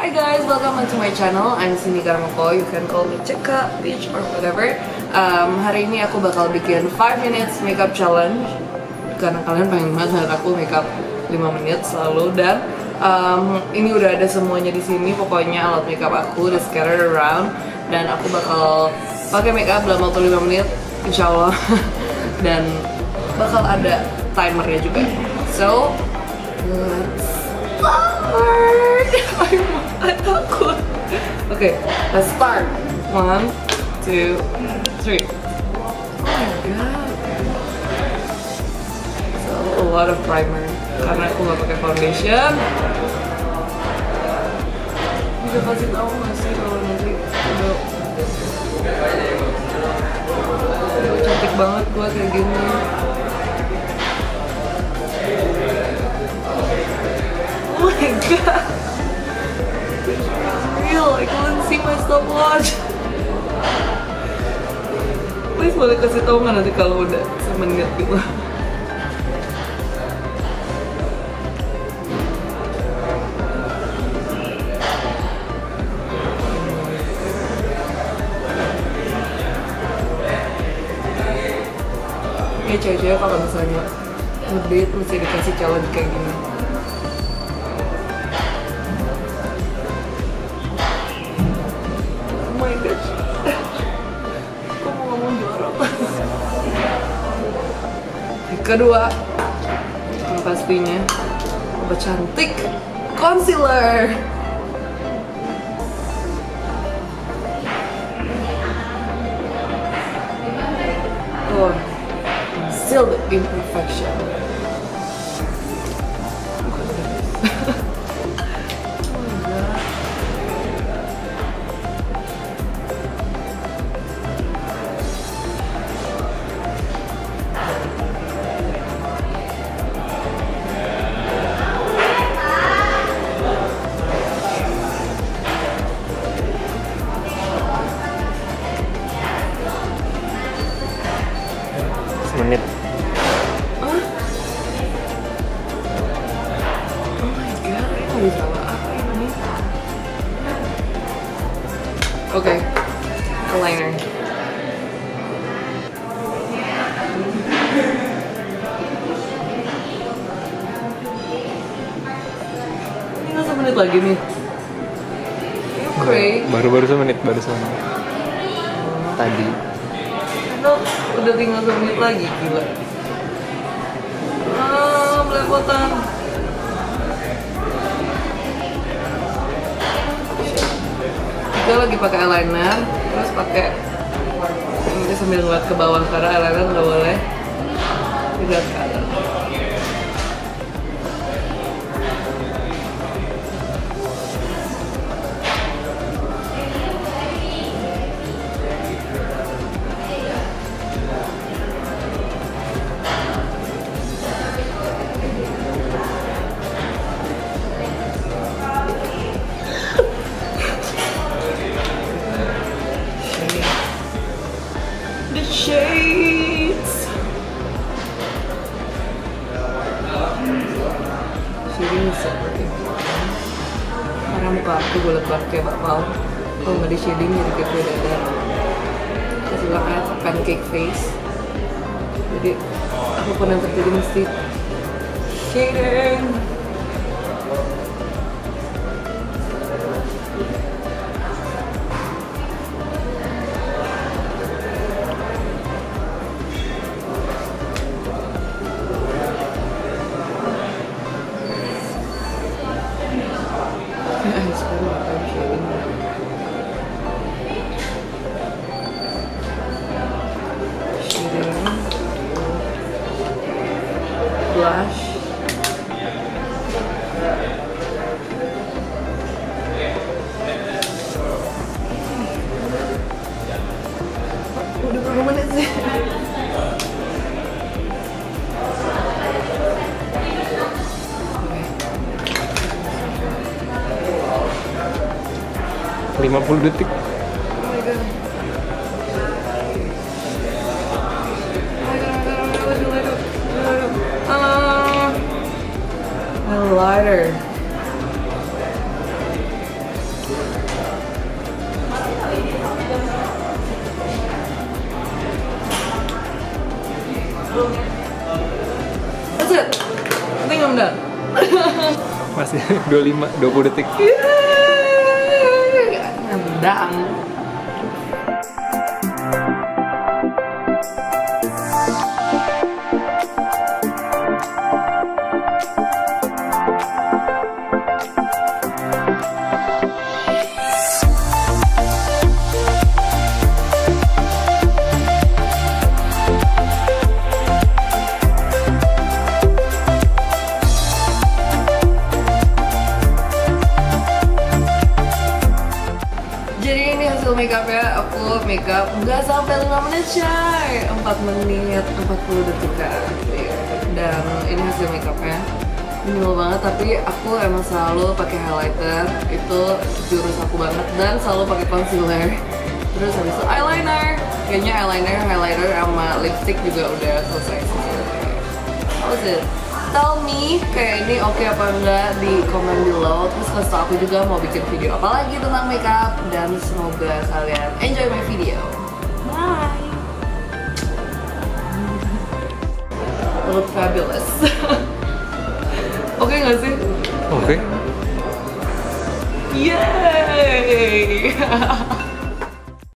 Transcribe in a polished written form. Hi guys, welcome back to my channel. I'm Cindy Karmoko. You can call me Ceka, bitch, or whatever. Hari ini aku bakal bikin 5 minutes makeup challenge karena kalian pengen banget lihat aku makeup 5 menit selalu. Dan ini udah ada semuanya di sini. Pokoknya alat makeup aku udah scattered around dan aku bakal pakai makeup dalam waktu 5 menit, insya Allah. Dan bakal ada timernya juga. So let's start. I'm takut. Okay, let's start. 1, 2, 3. Oh my god. So a lot of primer. Karena aku nggak pakai foundation. Udah pasti tahu nggak sih kalau nanti udah cantik banget gua kayak gini. Oh my god. I couldn't see my stopwatch. Please boleh kasih tau nggak nanti kalau udah semenit gitu. Ya cewek-cewek kalau misalnya ngedate mesti dikasih challenge kayak gini. Kedua, pastinya obat cantik, concealer. Oh, still the imperfection. Menit. Oh my god, aku mau salah apa ini? Oke, eyeliner. Ini nggak semenit lagi nih. Oke. Baru semenit. Tadi. Udah tinggal 1 menit lagi, gila. Belepotan. Kita lagi pakai eyeliner, terus pakai ini sambil ngeliat ke bawah karena eyeliner nggak boleh tidak ke atas. Karena muka aku boleh keluar kayak bakpao. Kalau nggak di shading jadi kayak gue dadar. Terus bilang aku pancake face. Jadi apapun yang terjadi mesti shading. Blush. Udah berapa menit sih? Okay. 50 detik. Lighter. sih? 20 detik. Nendang. Makeupnya aku makeup nggak sampai 5 menit coy, 4 menit 40 detikan dan ini hasil makeupnya minimal banget, tapi aku emang selalu pakai highlighter, itu jurus aku banget, dan selalu pakai concealer, terus habis itu eyeliner. Kayaknya eyeliner, highlighter sama lipstick juga udah selesai. How is it? Tell me kayak ini oke apa enggak di komen below, terus kasih tau aku juga mau bikin video apa lagi tentang makeup, dan semoga kalian enjoy my video. Bye. You look fabulous. Oke nggak sih? Oke. Yay.